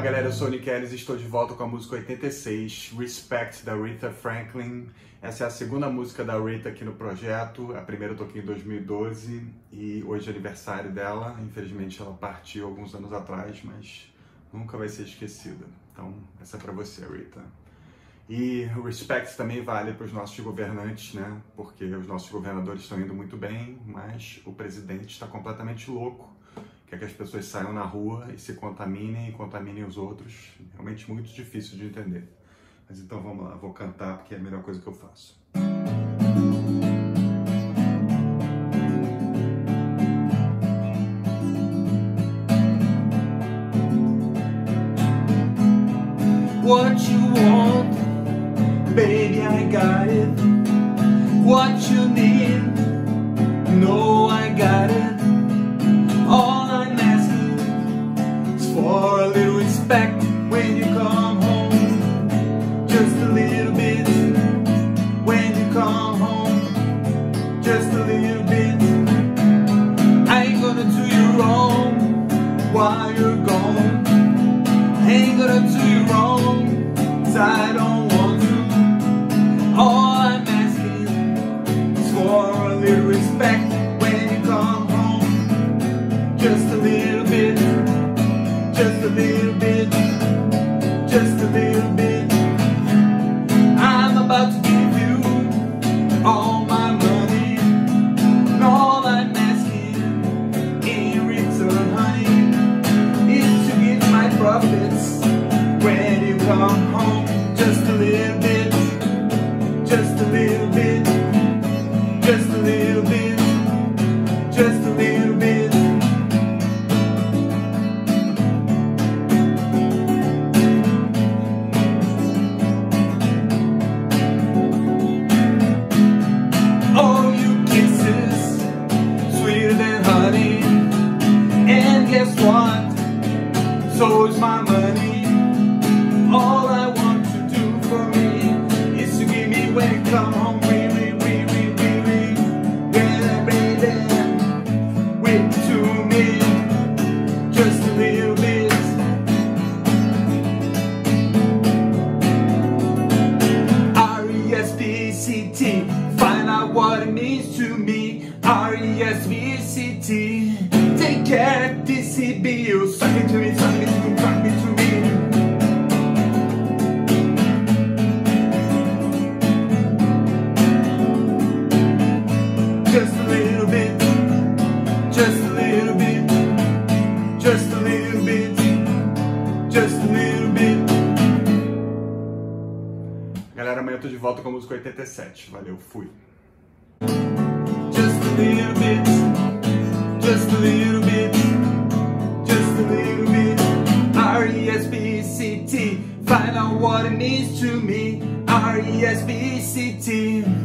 Fala galera, eu sou o Nick Ellis e estou de volta com a música 86, Respect, da Rita Franklin. Essa é a segunda música da Rita aqui no projeto, a primeira eu toquei em 2012 e hoje é aniversário dela. Infelizmente ela partiu alguns anos atrás, mas nunca vai ser esquecida. Então essa é pra você, Rita. E o Respect também vale para os nossos governantes, né? Porque os nossos governadores estão indo muito bem, mas o presidente está completamente louco. Quer que as pessoas saiam na rua e se contaminem e contaminem os outros. Realmente muito difícil de entender. Mas então vamos lá, vou cantar porque é a melhor coisa que eu faço. What you want, baby, I got it. What you need, no, I got it. For a little respect when you come home, just a little bit. When you come home, just a little bit. I ain't gonna do you wrong while you're gone. I ain't gonna do you wrong, 'cause I don't want to. All I'm asking is for a little respect when you come home, just a little bit. Just a little bit, just a little bit. I'm about to give you all my money, and all I'm asking in return, honey, is to give my profits when you come home. Just a little bit, just a little bit, just a little bit, just a little bit. Guess what? So is my money. All I want to do for me is to give me when I come home. With to me, just a little bit. R-E-S-P-E-C-T. Find out what it means to me. R-E-S-P-E-C-T. Take care of DCB, you suck it to me, suck it to me, suck it to me. Just a little bit, just a little bit, just a little bit, just a little bit. Galera, amanhã eu tô de volta com a música 87. Valeu, fui. Just a little bit. Just a little bit, just a little bit. R-E-S-P-E-C-T. Find out what it means to me. R-E-S-P-E-C-T.